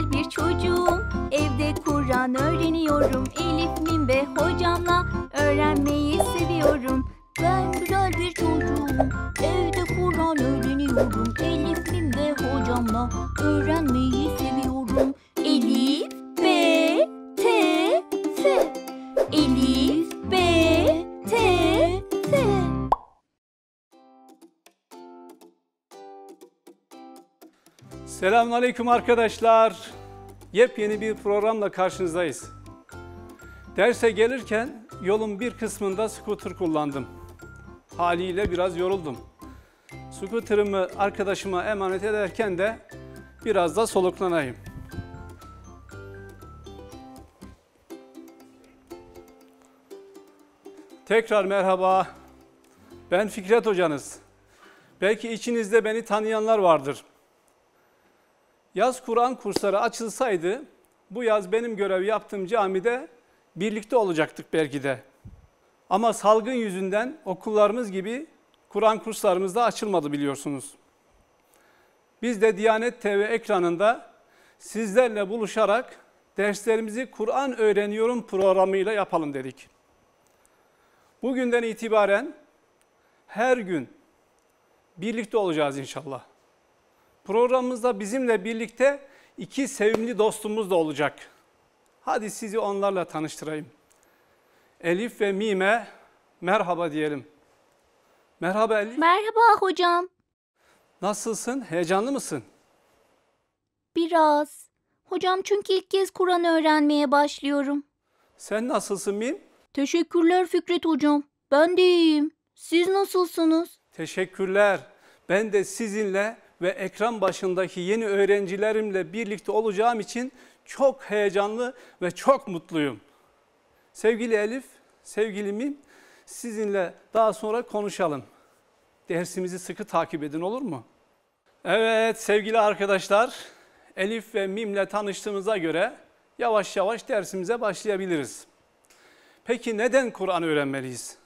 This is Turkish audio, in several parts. güzel bir çocuğum. Evde Kur'an öğreniyorum. Elif, Mim ve hocamla öğrenmeyi seviyorum. Ben güzel bir çocuğum. Evde Kur'an öğreniyorum. Elif, Mim ve hocamla öğrenmeyi seviyorum. Elif, B, T, F. Elif, B, T, F. Selamünaleyküm arkadaşlar. Yepyeni bir programla karşınızdayız. Derse gelirken yolun bir kısmında scooter kullandım. Haliyle biraz yoruldum. Scooter'ımı arkadaşıma emanet ederken de biraz da soluklanayım. Tekrar merhaba. Ben Fikret hocanız. Belki içinizde beni tanıyanlar vardır. Yaz Kur'an kursları açılsaydı bu yaz benim görev yaptığım camide birlikte olacaktık belki de. Ama salgın yüzünden okullarımız gibi Kur'an kurslarımız da açılmadı biliyorsunuz. Biz de Diyanet TV ekranında sizlerle buluşarak derslerimizi Kur'an Öğreniyorum programıyla yapalım dedik. Bugünden itibaren her gün birlikte olacağız inşallah. Programımızda bizimle birlikte iki sevimli dostumuz da olacak. Hadi sizi onlarla tanıştırayım. Elif ve Mim'e merhaba diyelim. Merhaba Elif. Merhaba hocam. Nasılsın? Heyecanlı mısın? Biraz. Hocam çünkü ilk kez Kur'an öğrenmeye başlıyorum. Sen nasılsın Mim? Teşekkürler Fikret hocam. Ben de iyiyim. Siz nasılsınız? Teşekkürler. Ben de sizinle ve ekran başındaki yeni öğrencilerimle birlikte olacağım için çok heyecanlı ve çok mutluyum. Sevgili Elif, sevgili Mim, sizinle daha sonra konuşalım. Dersimizi sıkı takip edin, olur mu? Evet sevgili arkadaşlar, Elif ve Mim'le tanıştığımıza göre yavaş yavaş dersimize başlayabiliriz. Peki neden Kur'an öğrenmeliyiz?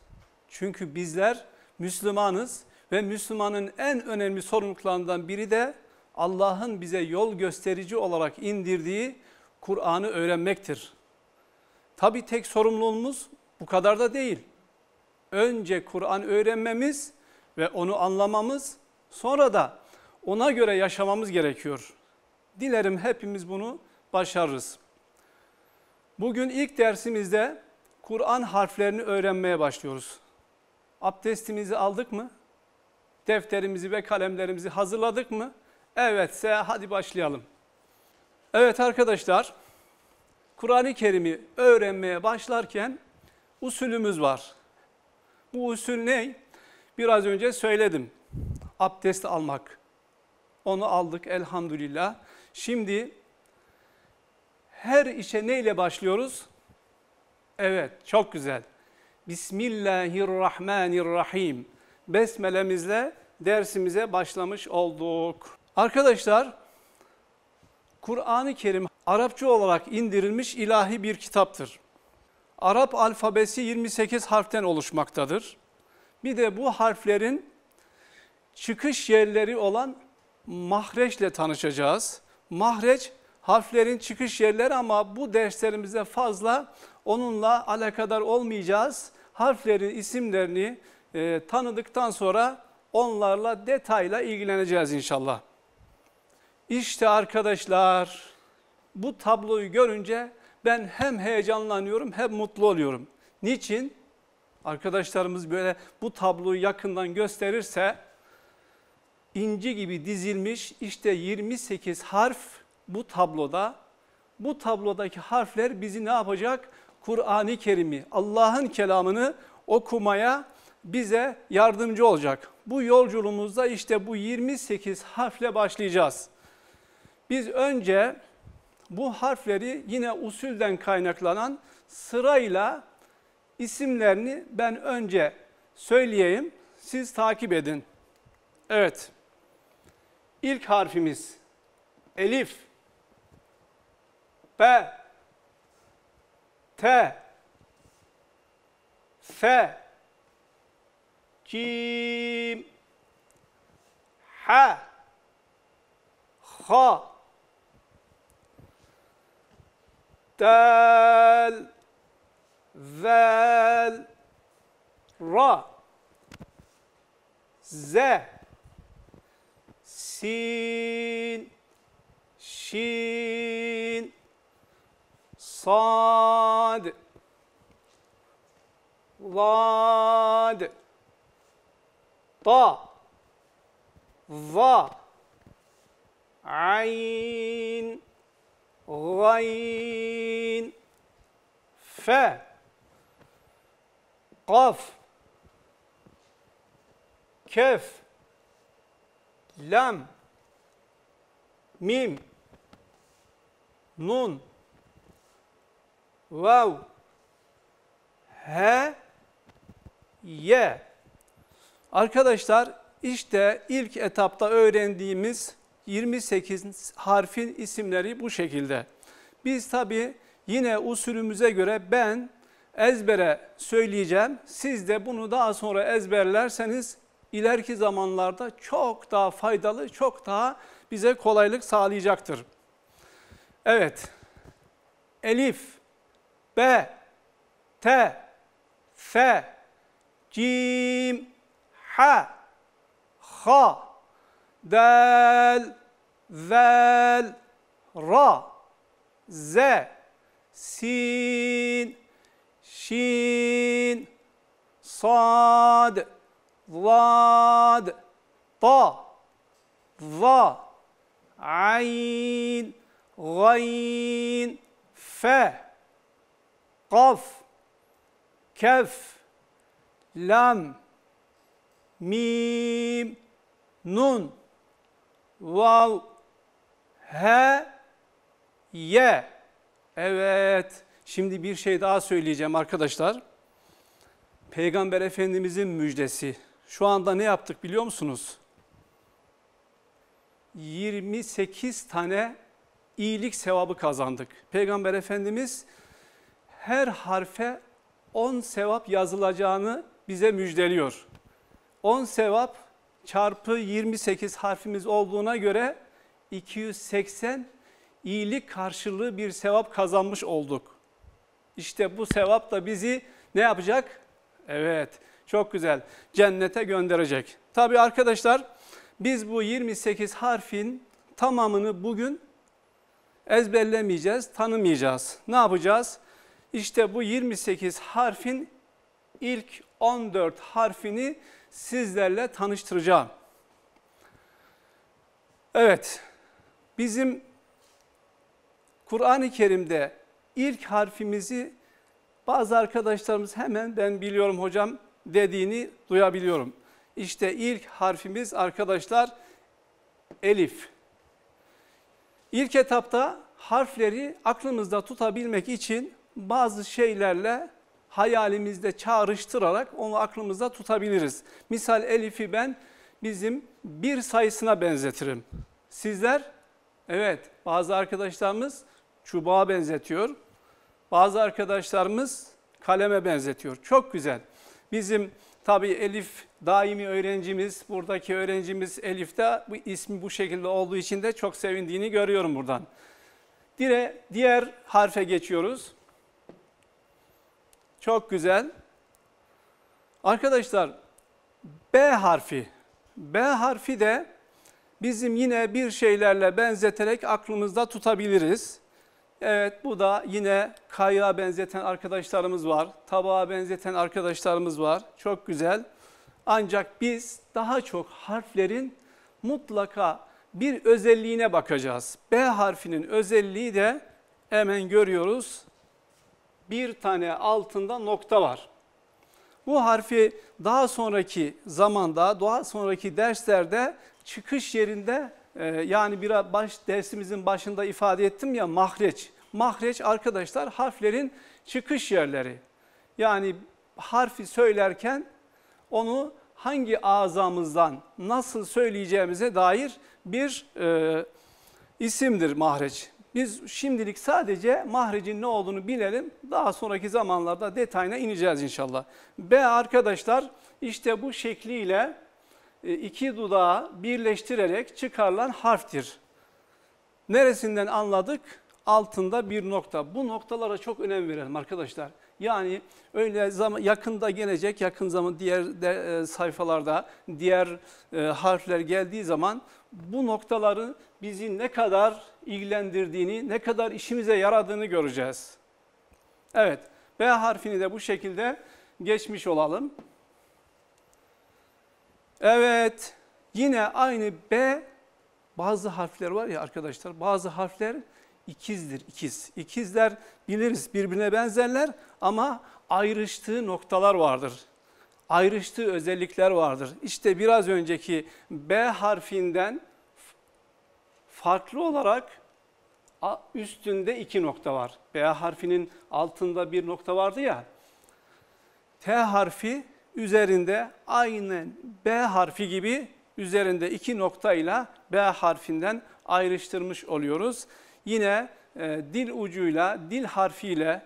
Çünkü bizler Müslümanız ve Müslümanın en önemli sorumluluklarından biri de Allah'ın bize yol gösterici olarak indirdiği Kur'an'ı öğrenmektir. Tabii tek sorumluluğumuz bu kadar da değil. Önce Kur'an öğrenmemiz ve onu anlamamız, sonra da ona göre yaşamamız gerekiyor. Dilerim hepimiz bunu başarırız. Bugün ilk dersimizde Kur'an harflerini öğrenmeye başlıyoruz. Abdestimizi aldık mı? Defterimizi ve kalemlerimizi hazırladık mı? Evetse hadi başlayalım. Evet arkadaşlar, Kur'an-ı Kerim'i öğrenmeye başlarken usulümüz var. Bu usul ne? Biraz önce söyledim. Abdest almak. Onu aldık elhamdülillah. Şimdi her işe neyle başlıyoruz? Evet, çok güzel. Bismillahirrahmanirrahim. Besmelemizle dersimize başlamış olduk. Arkadaşlar, Kur'an-ı Kerim Arapça olarak indirilmiş ilahi bir kitaptır. Arap alfabesi 28 harften oluşmaktadır. Bir de bu harflerin çıkış yerleri olan mahreçle tanışacağız. Mahreç harflerin çıkış yerleri ama bu derslerimizde fazla onunla alakadar olmayacağız. Harflerin isimlerini tanıdıktan sonra onlarla detayla ilgileneceğiz inşallah. İşte arkadaşlar, bu tabloyu görünce ben hem heyecanlanıyorum hem mutlu oluyorum. Niçin? Arkadaşlarımız böyle bu tabloyu yakından gösterirse inci gibi dizilmiş işte 28 harf bu tabloda. Bu tablodaki harfler bizi ne yapacak? Kur'an-ı Kerim'i, Allah'ın kelamını okumaya bize yardımcı olacak. Bu yolculuğumuzda işte bu 28 harfle başlayacağız. Biz önce bu harfleri yine usulden kaynaklanan sırayla isimlerini ben önce söyleyeyim. Siz takip edin. Evet. İlk harfimiz Elif, B, T, F, Cim, H, H, Del, vel, ra, ze, sin, şin, sad, lad, ta, va, ayn, gayn, fe, kaf, kef, lam, mim, nun, vav, he, ye. Arkadaşlar işte ilk etapta öğrendiğimiz 28 harfin isimleri bu şekilde. Biz tabi yine usulümüze göre ben ezbere söyleyeceğim. Siz de bunu daha sonra ezberlerseniz ileriki zamanlarda çok daha faydalı, çok daha bize kolaylık sağlayacaktır. Evet. Elif, B, T, F, Cim, H, Ha, Del, Vel, Ra, Z, Sin, Şin, Sad, Lad, Ta, Va, Ayn, Gayn, Fe, Kaf, Kef, Lam, Mim, Nun, Vav, He, Ye. Evet, şimdi bir şey daha söyleyeceğim arkadaşlar. Peygamber Efendimizin müjdesi. Şu anda ne yaptık biliyor musunuz? 28 tane iyilik sevabı kazandık. Peygamber Efendimiz her harfe 10 sevap yazılacağını bize müjdeliyor. 10 sevap çarpı 28 harfimiz olduğuna göre 280 iyilik karşılığı bir sevap kazanmış olduk. İşte bu sevap da bizi ne yapacak? Evet, çok güzel. Cennete gönderecek. Tabii arkadaşlar biz bu 28 harfin tamamını bugün ezberlemeyeceğiz, tanımayacağız. Ne yapacağız? İşte bu 28 harfin ilk 14 harfini sizlerle tanıştıracağım. Evet, bizim Kur'an-ı Kerim'de ilk harfimizi bazı arkadaşlarımız hemen ben biliyorum hocam dediğini duyabiliyorum. İşte ilk harfimiz arkadaşlar Elif. İlk etapta harfleri aklımızda tutabilmek için bazı şeylerle hayalimizde çağrıştırarak onu aklımızda tutabiliriz. Misal Elif'i ben bizim bir sayısına benzetirim. Sizler, evet bazı arkadaşlarımız çubuğa benzetiyor. Bazı arkadaşlarımız kaleme benzetiyor. Çok güzel. Bizim tabii Elif daimi öğrencimiz, buradaki öğrencimiz Elif de bu ismi bu şekilde olduğu için de çok sevindiğini görüyorum buradan. Diğer harfe geçiyoruz. Çok güzel. Arkadaşlar B harfi. B harfi de bizim yine bir şeylerle benzeterek aklımızda tutabiliriz. Evet bu da yine kayığa benzeten arkadaşlarımız var. Tabağa benzeten arkadaşlarımız var. Çok güzel. Ancak biz daha çok harflerin mutlaka bir özelliğine bakacağız. B harfinin özelliği de hemen görüyoruz. Bir tane altında nokta var. Bu harfi daha sonraki zamanda, daha sonraki derslerde çıkış yerinde yani dersimizin başında ifade ettim ya mahreç. Mahreç arkadaşlar harflerin çıkış yerleri. Yani harfi söylerken onu hangi ağzamızdan nasıl söyleyeceğimize dair bir isimdir mahreç. Biz şimdilik sadece mahrecin ne olduğunu bilelim. Daha sonraki zamanlarda detayına ineceğiz inşallah. B arkadaşlar işte bu şekliyle iki dudağı birleştirerek çıkarılan harftir. Neresinden anladık? altında bir nokta. Bu noktalara çok önem verelim arkadaşlar. Yani öyle yakında gelecek, yakın zaman diğer sayfalarda diğer harfler geldiği zaman bu noktaların bizi ne kadar ilgilendirdiğini, ne kadar işimize yaradığını göreceğiz. Evet, B harfini de bu şekilde geçmiş olalım. Evet, yine aynı B, bazı harfler var ya arkadaşlar, bazı harfler ikizdir, ikiz. İkizler biliriz, birbirine benzerler ama ayrıştığı noktalar vardır. Ayrıştığı özellikler vardır. İşte biraz önceki B harfinden farklı olarak üstünde iki nokta var. B harfinin altında bir nokta vardı ya. T harfi üzerinde aynen B harfi gibi üzerinde iki noktayla B harfinden ayrıştırmış oluyoruz. Yine dil ucuyla, dil harfiyle,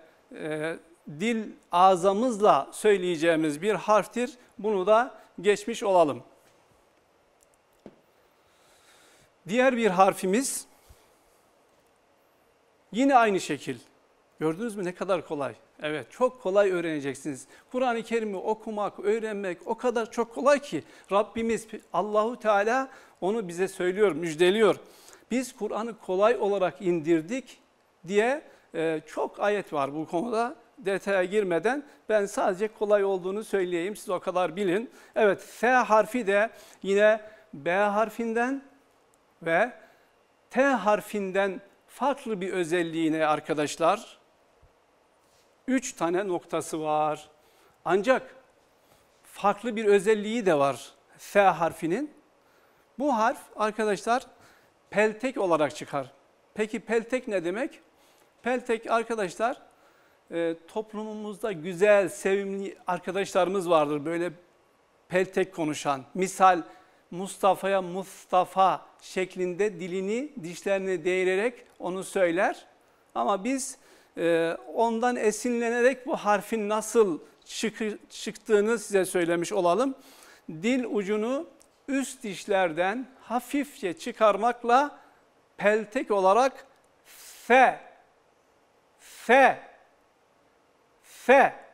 dil ağzımızla söyleyeceğimiz bir harftir. Bunu da geçmiş olalım. Diğer bir harfimiz yine aynı şekil. Gördünüz mü ne kadar kolay? Evet, çok kolay öğreneceksiniz. Kur'an-ı Kerim'i okumak, öğrenmek o kadar çok kolay ki Rabbimiz Allahu Teala onu bize söylüyor, müjdeliyor. Biz Kur'an'ı kolay olarak indirdik diye çok ayet var bu konuda. Detaya girmeden ben sadece kolay olduğunu söyleyeyim. Siz o kadar bilin. Evet, F harfi de yine B harfinden ve T harfinden farklı bir özelliğine arkadaşlar. 3 tane noktası var. Ancak farklı bir özelliği de var F harfinin. Bu harf arkadaşlar peltek olarak çıkar. Peki peltek ne demek? Peltek arkadaşlar toplumumuzda güzel, sevimli arkadaşlarımız vardır. Böyle peltek konuşan, misal Mustafa'ya Mustafa şeklinde dilini, dişlerini değirerek onu söyler. Ama biz ondan esinlenerek bu harfin nasıl çıktığını size söylemiş olalım. Dil ucunu üst dişlerden hafifçe çıkarmakla peltek olarak F.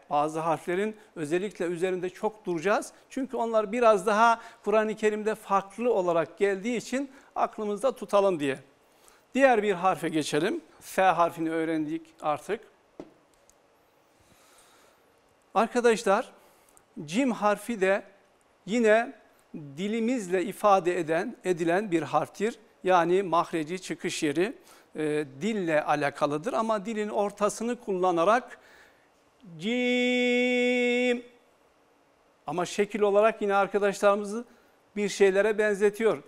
Bazı harflerin özellikle üzerinde çok duracağız. Çünkü onlar biraz daha Kur'an-ı Kerim'de farklı olarak geldiği için aklımızda tutalım diye. Diğer bir harfe geçelim. F harfini öğrendik artık. Arkadaşlar, cim harfi de yine dilimizle ifade edilen bir harftir. Yani mahreci, çıkış yeri dille alakalıdır ama dilin ortasını kullanarak cim. Ama şekil olarak yine arkadaşlarımızı bir şeylere benzetiyor.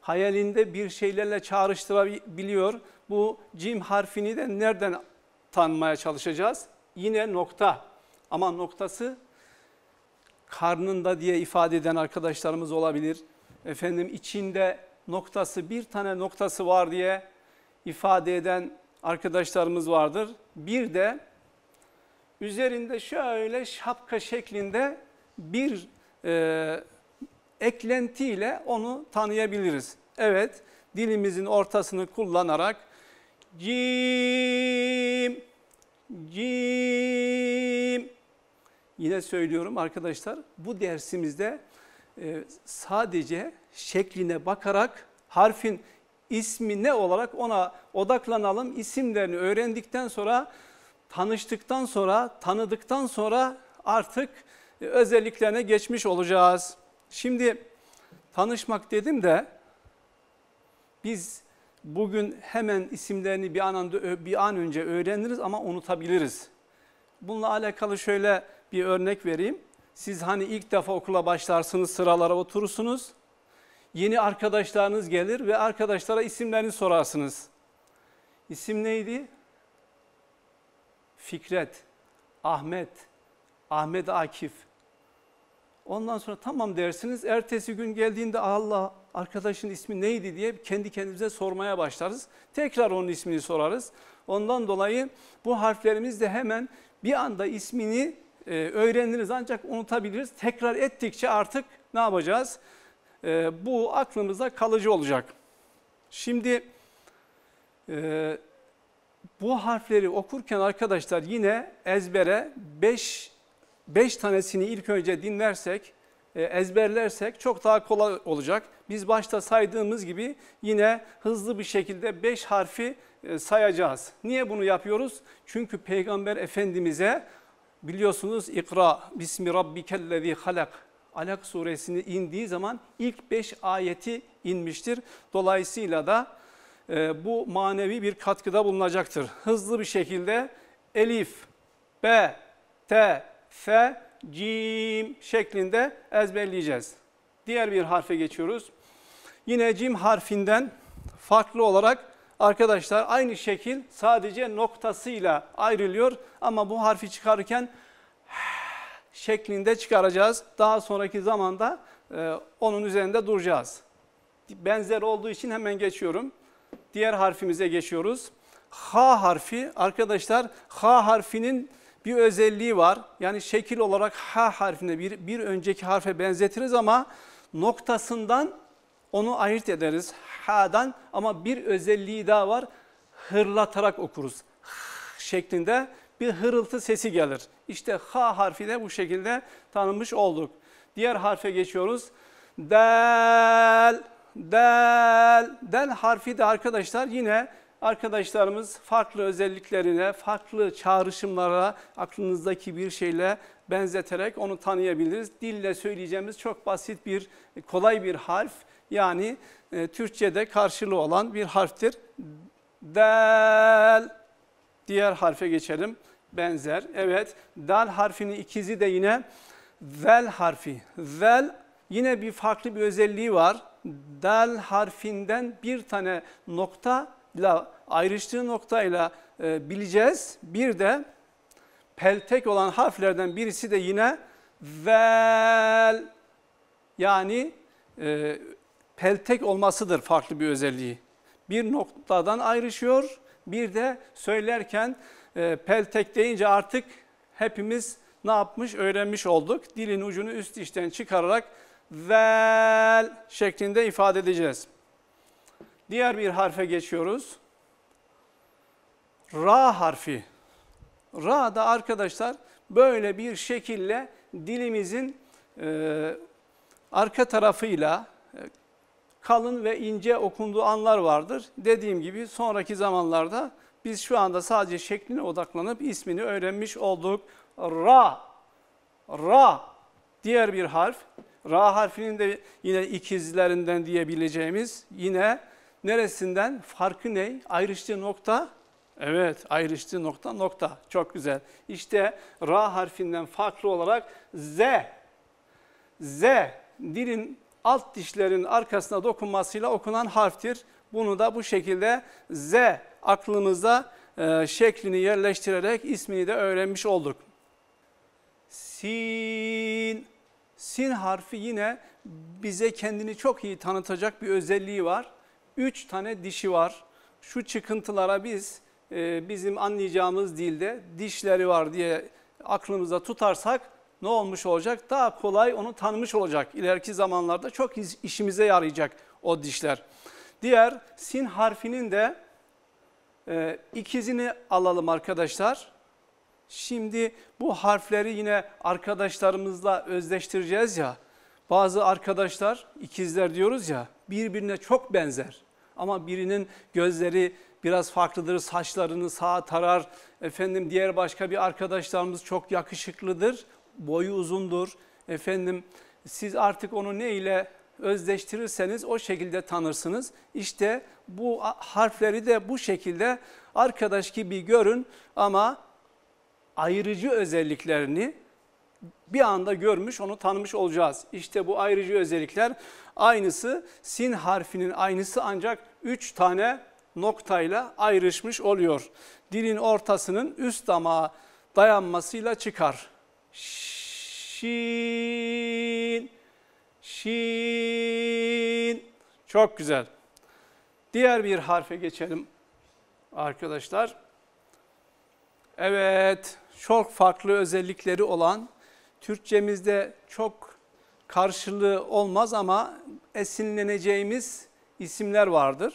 Hayalinde bir şeylerle çağrıştırabiliyor. Bu cim harfini de nereden tanımaya çalışacağız? Yine nokta. Ama noktası karnında diye ifade eden arkadaşlarımız olabilir. Efendim içinde noktası, bir tane noktası var diye ifade eden arkadaşlarımız vardır. Bir de üzerinde şöyle şapka şeklinde bir eklentiyle onu tanıyabiliriz. Evet, dilimizin ortasını kullanarak cim, cim. Yine söylüyorum arkadaşlar, bu dersimizde sadece şekline bakarak harfin ismi ne olarak ona odaklanalım. İsimlerini öğrendikten sonra, tanıştıktan sonra, tanıdıktan sonra artık özelliklerine geçmiş olacağız. Şimdi tanışmak dedim de biz bugün hemen isimlerini bir an önce öğreniriz ama unutabiliriz. Bununla alakalı şöyle bir örnek vereyim. Siz hani ilk defa okula başlarsınız, sıralara oturursunuz. Yeni arkadaşlarınız gelir ve arkadaşlara isimlerini sorarsınız. İsim neydi? Fikret, Ahmet Akif. Ondan sonra tamam dersiniz. Ertesi gün geldiğinde Allah, arkadaşın ismi neydi diye kendi kendimize sormaya başlarız. Tekrar onun ismini sorarız. Ondan dolayı bu harflerimiz de hemen bir anda ismini öğreniriz ancak unutabiliriz. Tekrar ettikçe artık ne yapacağız? Bu aklımızda kalıcı olacak. Şimdi Bu harfleri okurken arkadaşlar yine ezbere 5 tanesini ilk önce dinlersek, ezberlersek çok daha kolay olacak. Biz başta saydığımız gibi yine hızlı bir şekilde 5 harfi sayacağız. Niye bunu yapıyoruz? Çünkü Peygamber Efendimiz'e biliyorsunuz ikra, bismi rabbikellezî halek, Alak suresini indiği zaman ilk 5 ayeti inmiştir. Dolayısıyla da bu manevi bir katkıda bulunacaktır. Hızlı bir şekilde elif, b, t, f, cim şeklinde ezberleyeceğiz. Diğer bir harfe geçiyoruz. Yine cim harfinden farklı olarak arkadaşlar aynı şekil sadece noktasıyla ayrılıyor. Ama bu harfi çıkarırken şeklinde çıkaracağız. Daha sonraki zamanda onun üzerinde duracağız. Benzer olduğu için hemen geçiyorum. Diğer harfimize geçiyoruz. H harfi arkadaşlar, H harfinin bir özelliği var. Yani şekil olarak H harfine bir önceki harfe benzetiriz ama noktasından onu ayırt ederiz H'dan, ama bir özelliği daha var. Hırlatarak okuruz. H şeklinde bir hırıltı sesi gelir. İşte H harfi de bu şekilde tanınmış olduk. Diğer harfe geçiyoruz. Del, del, del harfi de arkadaşlar yine arkadaşlarımız farklı özelliklerine, farklı çağrışımlara aklınızdaki bir şeyle benzeterek onu tanıyabiliriz. Dille söyleyeceğimiz çok basit bir, kolay bir harf. Yani Türkçe'de karşılığı olan bir harftir. Del. Diğer harfe geçelim. Benzer. Evet. Dal harfinin ikizi de yine zel harfi. Zel yine bir farklı bir özelliği var. Dal harfinden bir tane noktayla, ayrıştığı noktayla bileceğiz. Bir de peltek olan harflerden birisi de yine zel. Yani peltek olmasıdır farklı bir özelliği. Bir noktadan ayrışıyor. Bir de söylerken peltek deyince artık hepimiz ne yapmış, öğrenmiş olduk. Dilin ucunu üst dişten çıkararak vel şeklinde ifade edeceğiz. Diğer bir harfe geçiyoruz. Ra harfi. Ra da arkadaşlar böyle bir şekilde dilimizin arka tarafıyla kalın ve ince okunduğu anlar vardır. Dediğim gibi sonraki zamanlarda biz şu anda sadece şekline odaklanıp ismini öğrenmiş olduk. Ra, ra diğer bir harf. Ra harfinin de yine ikizlerinden diyebileceğimiz, yine neresinden, farkı ne? Ayrıştığı nokta. Evet, ayrıştığı nokta nokta. Çok güzel. İşte ra harfinden farklı olarak z. Z dilin alt dişlerin arkasına dokunmasıyla okunan harftir. Bunu da bu şekilde Z aklımızda şeklini yerleştirerek ismini de öğrenmiş olduk. Sin. Sin harfi yine bize kendini çok iyi tanıtacak bir özelliği var. 3 tane dişi var. Şu çıkıntılara biz bizim anlayacağımız dilde dişleri var diye aklımıza tutarsak ne olmuş olacak? Daha kolay onu tanımış olacak. İleriki zamanlarda çok işimize yarayacak o dişler. Diğer sin harfinin de ikizini alalım arkadaşlar. Şimdi bu harfleri yine arkadaşlarımızla özdeştireceğiz ya. Bazı arkadaşlar, ikizler diyoruz ya, birbirine çok benzer. Ama birinin gözleri biraz farklıdır, saçlarını sağa tarar. Efendim diğer başka bir arkadaşlarımız çok yakışıklıdır. Boyu uzundur. Efendim siz artık onu ne ile özdeştirirseniz o şekilde tanırsınız. İşte bu harfleri de bu şekilde arkadaş gibi görün ama ayrıcı özelliklerini bir anda görmüş, onu tanımış olacağız. İşte bu ayrıcı özellikler aynısı, sin harfinin aynısı ancak 3 tane noktayla ayrışmış oluyor. Dilin ortasının üst damağa dayanmasıyla çıkar. Şin, şin. Çok güzel. Diğer bir harfe geçelim arkadaşlar. Evet, çok farklı özellikleri olan, Türkçemizde çok karşılığı olmaz ama esinleneceğimiz isimler vardır.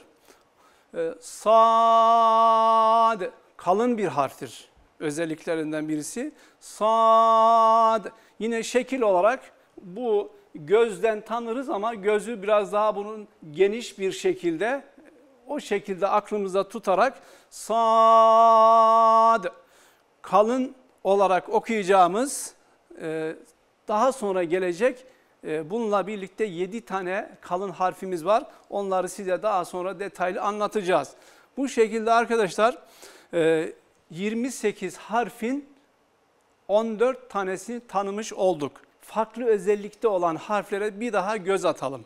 Sad kalın bir harftir. Özelliklerinden birisi sad. Yine şekil olarak bu gözden tanırız ama gözü biraz daha bunun geniş bir şekilde, o şekilde aklımıza tutarak sad. Kalın olarak okuyacağımız daha sonra gelecek, bununla birlikte 7 tane kalın harfimiz var. Onları size daha sonra detaylı anlatacağız. Bu şekilde arkadaşlar 28 harfin 14 tanesini tanımış olduk. Farklı özellikte olan harflere bir daha göz atalım.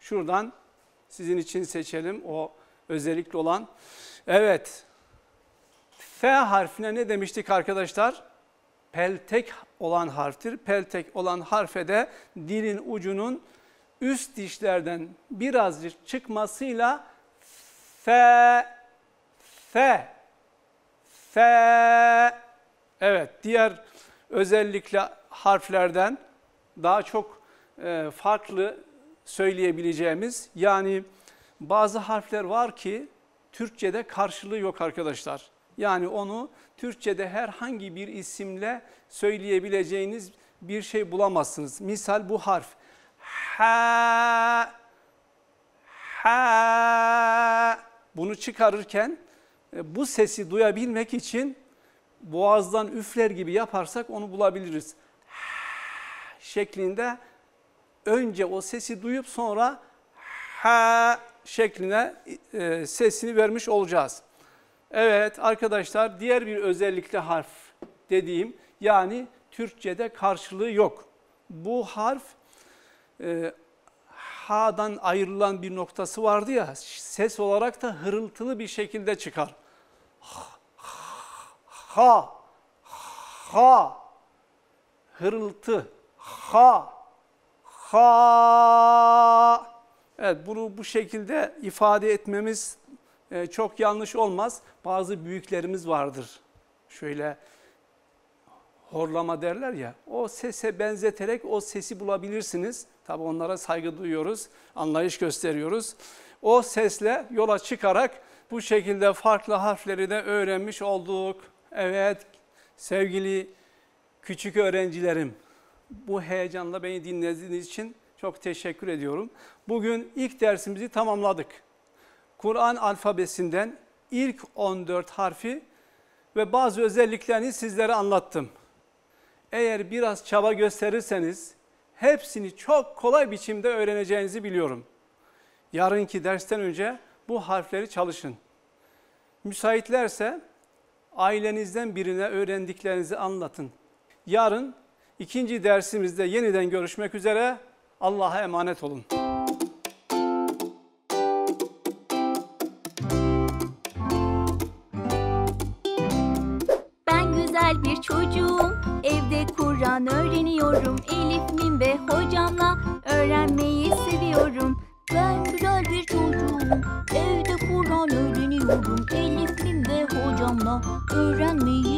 Şuradan sizin için seçelim o özellikli olan. Evet. F harfine ne demiştik arkadaşlar? Peltek olan harftir. Peltek olan harfe de dilin ucunun üst dişlerden birazcık çıkmasıyla F. Evet, diğer özellikle harflerden daha çok farklı söyleyebileceğimiz, yani bazı harfler var ki Türkçe'de karşılığı yok arkadaşlar. Yani onu Türkçe'de herhangi bir isimle söyleyebileceğiniz bir şey bulamazsınız. Misal bu harf. Ha. Bunu çıkarırken bu sesi duyabilmek için boğazdan üfler gibi yaparsak onu bulabiliriz. Ha şeklinde önce o sesi duyup sonra ha şekline sesini vermiş olacağız. Evet arkadaşlar, diğer bir özellikli harf dediğim, yani Türkçe'de karşılığı yok. Bu harf ha'dan ayrılan bir noktası vardı ya, ses olarak da hırıltılı bir şekilde çıkar. Ha, hırıltı, ha. Evet, bunu bu şekilde ifade etmemiz çok yanlış olmaz. Bazı büyüklerimiz vardır. Şöyle horlama derler ya, o sese benzeterek o sesi bulabilirsiniz. Tabii onlara saygı duyuyoruz, anlayış gösteriyoruz. O sesle yola çıkarak bu şekilde farklı harfleri de öğrenmiş olduk. Evet sevgili küçük öğrencilerim, bu heyecanla beni dinlediğiniz için çok teşekkür ediyorum. Bugün ilk dersimizi tamamladık. Kur'an alfabesinden ilk 14 harfi ve bazı özelliklerini sizlere anlattım. Eğer biraz çaba gösterirseniz hepsini çok kolay biçimde öğreneceğinizi biliyorum. Yarınki dersten önce bu harfleri çalışın. Müsaitlerse ailenizden birine öğrendiklerinizi anlatın. Yarın ikinci dersimizde yeniden görüşmek üzere. Allah'a emanet olun. Çocuğum, evde Kur'an öğreniyorum. Elif, Mim ve hocamla öğrenmeyi seviyorum. Ben güzel bir çocuğum, evde Kur'an öğreniyorum. Elif, Mim ve hocamla öğrenmeyi